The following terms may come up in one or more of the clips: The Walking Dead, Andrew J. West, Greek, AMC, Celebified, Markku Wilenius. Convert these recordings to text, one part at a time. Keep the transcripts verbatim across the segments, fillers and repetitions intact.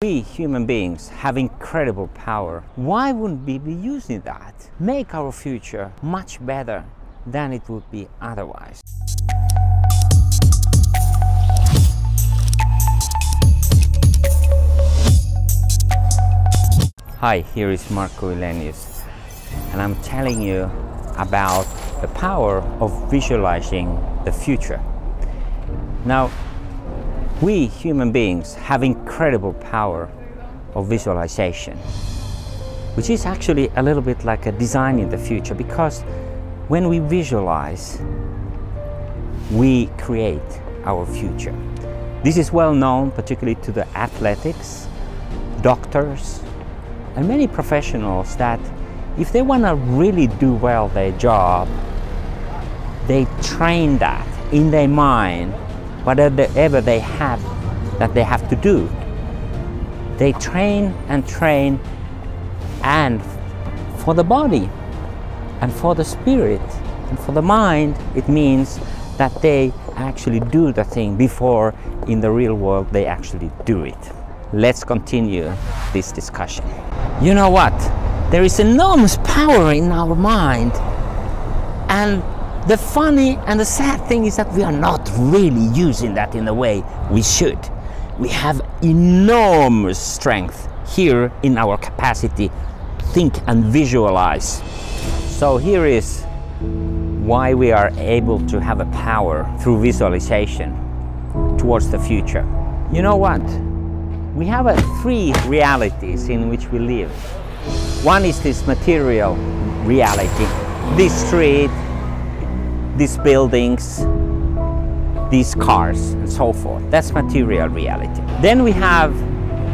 We human beings have incredible power. Why wouldn't we be using that? Make our future much better than it would be otherwise. Hi, here is Markku Wilenius, and I'm telling you about the power of visualizing the future. Now, we human beings have incredible power of visualization, which is actually a little bit like a design in the future, because when we visualize, we create our future. This is well known, particularly to the athletics, doctors, and many professionals, that if they want to really do well their job, they train that in their mind. Whatever they have that they have to do, they train and train, and for the body and for the spirit and for the mind, it means that they actually do the thing before in the real world they actually do it. Let's continue this discussion. You know what? There is enormous power in our mind, and the funny and the sad thing is that we are not really using that in the way we should. We have enormous strength here in our capacity to think and visualize. So here is why we are able to have a power through visualization towards the future. You know what? We have a three realities in which we live. One is this material reality, this street, these buildings, these cars, and so forth. That's material reality. Then we have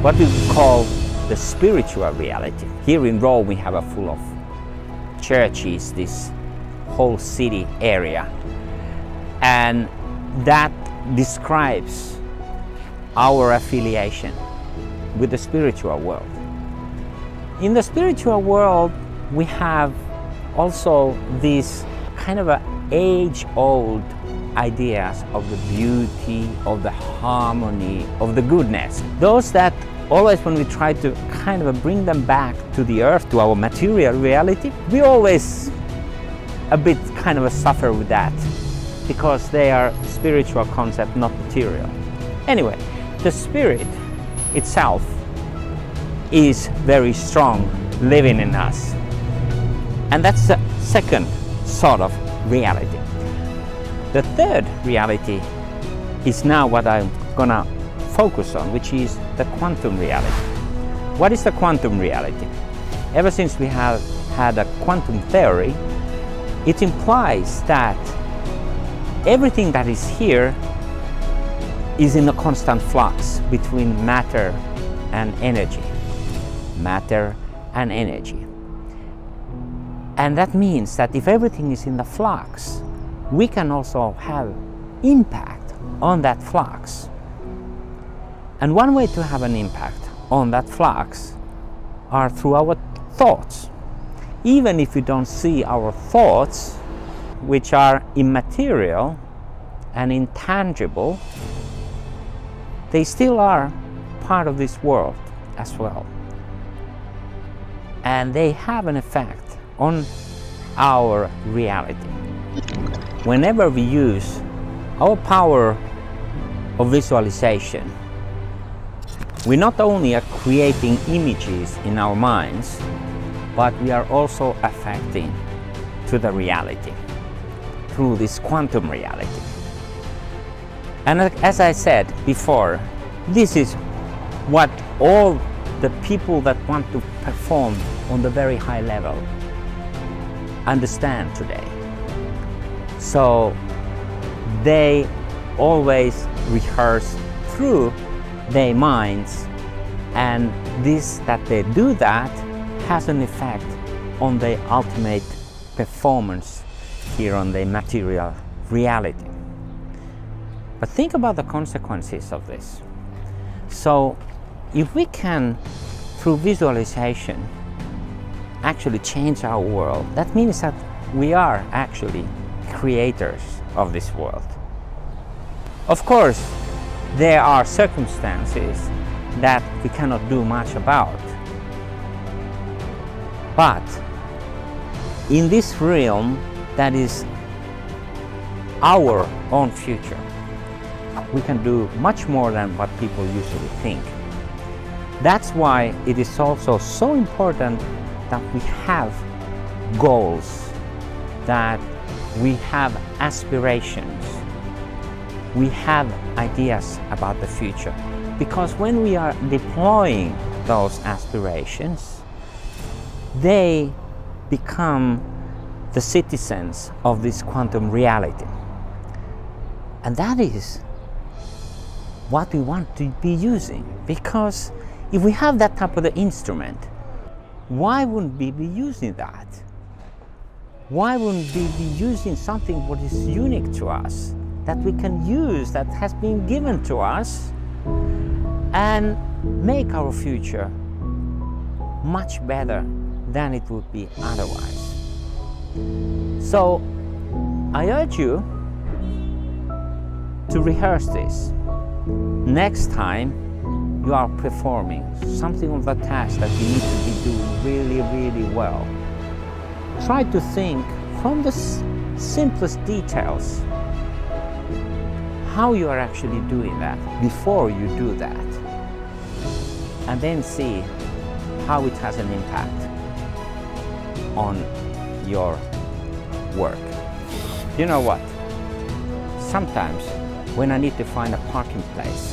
what we call the spiritual reality. Here in Rome we have a full of churches, this whole city area, and that describes our affiliation with the spiritual world. In the spiritual world we have also these kind of a age-old ideas of the beauty, of the harmony, of the goodness. Those that always, when we try to kind of bring them back to the earth, to our material reality, we always a bit kind of suffer with that, because they are spiritual concept, not material. Anyway, the spirit itself is very strong, living in us. And that's the second sort of reality. The third reality is now what I'm gonna focus on, which is the quantum reality. What is the quantum reality? Ever since we have had a quantum theory, it implies that everything that is here is in a constant flux between matter and energy. Matter and energy. And that means that if everything is in the flux, we can also have impact on that flux. And one way to have an impact on that flux are through our thoughts. Even if we don't see our thoughts, which are immaterial and intangible, they still are part of this world as well. And they have an effect on our reality. Whenever we use our power of visualization, we not only are creating images in our minds, but we are also affecting to the reality through this quantum reality. And as I said before, this is what all the people that want to perform on the very high level understand today. So they always rehearse through their minds, and this that they do that has an effect on their ultimate performance here on their material reality. But think about the consequences of this. So if we can, through visualization, actually change our world, that means that we are actually creators of this world. Of course, there are circumstances that we cannot do much about. But in this realm that is our own future, we can do much more than what people usually think. That's why it is also so important that we have goals, that we have aspirations, we have ideas about the future. Because when we are deploying those aspirations, they become the citizens of this quantum reality. And that is what we want to be using, because if we have that type of the instrument, why wouldn't we be using that? Why wouldn't we be using something what is unique to us, that we can use, that has been given to us, and make our future much better than it would be otherwise? So I urge you to rehearse this. Next time you are performing something of the task that you need to be doing really, really well, try to think from the simplest details how you are actually doing that before you do that, and then see how it has an impact on your work. You know what? Sometimes when I need to find a parking place,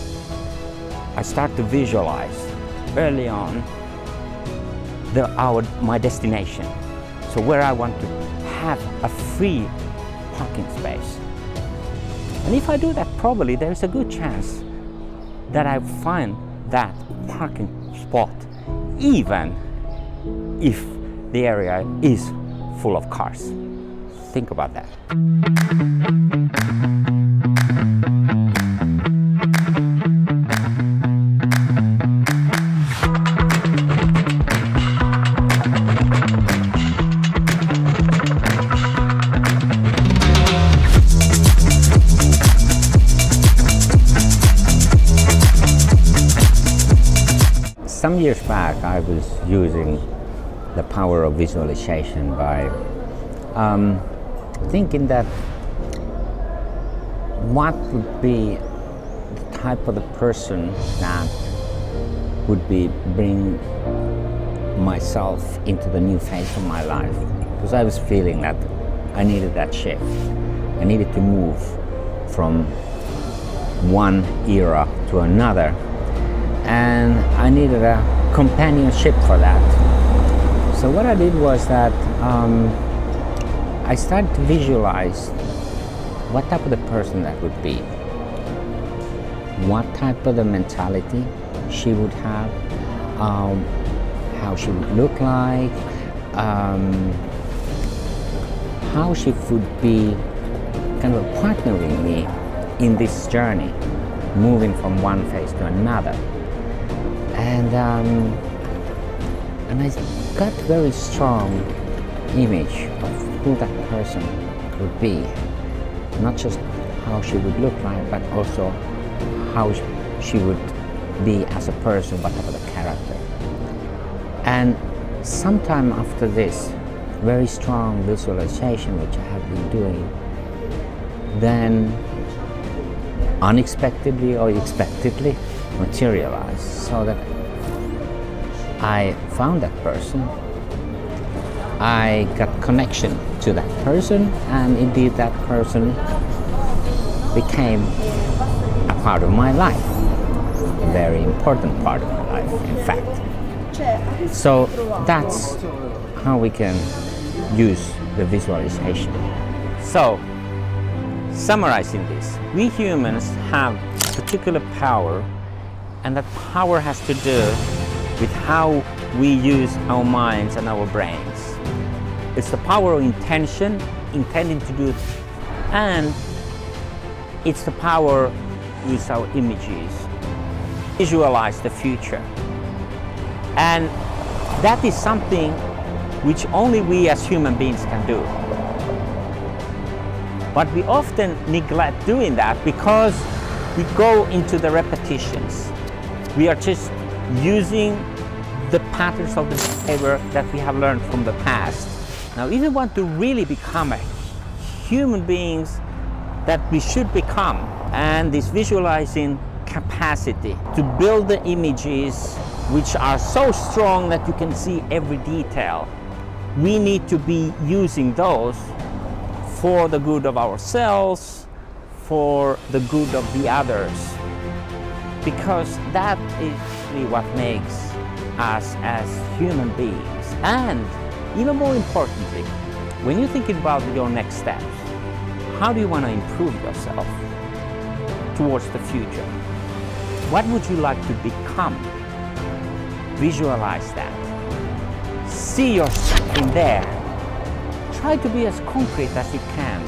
I start to visualize early on the, our, my destination. So where I want to have a free parking space. And if I do that, probably there is a good chance that I find that parking spot, even if the area is full of cars. Think about that. Some years back, I was using the power of visualization by um, thinking that what would be the type of the person that would be bring myself into the new phase of my life. Because I was feeling that I needed that shift. I needed to move from one era to another. And I needed a companionship for that. So what I did was that um, I started to visualize what type of the person that would be, what type of the mentality she would have, um, how she would look like, um, how she would be kind of partnering me in this journey, moving from one phase to another. And, um, and I got a very strong image of who that person would be. Not just how she would look like, but also how she would be as a person, what type of the character. And sometime after this very strong visualization, which I have been doing, then unexpectedly or expectedly, materialized, so that I found that person, I got connection to that person, and indeed that person became a part of my life, a very important part of my life, in fact. So that's how we can use the visualization. So, summarizing this, we humans have particular power, and that power has to do with how we use our minds and our brains. It's the power of intention, intending to do, and it's the power with our images, visualize the future. And that is something which only we as human beings can do. But we often neglect doing that because we go into the repetitions. We are just using the patterns of the behavior that we have learned from the past. Now, if we want to really become a human beings that we should become, and this visualizing capacity to build the images which are so strong that you can see every detail, we need to be using those for the good of ourselves, for the good of the others, because that is really what makes us as human beings. And even more importantly, when you think about your next steps, how do you want to improve yourself towards the future? What would you like to become? Visualize that. See yourself in there. Try to be as concrete as you can.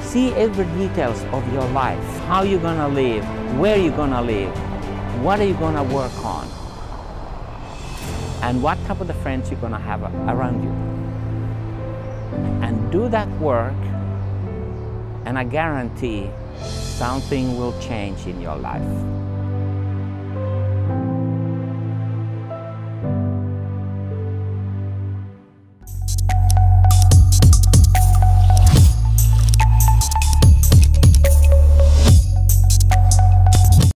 See every details of your life. How you're gonna live, where you're gonna live, what are you gonna work on, and what type of the friends you're gonna have around you. And do that work, and I guarantee something will change in your life.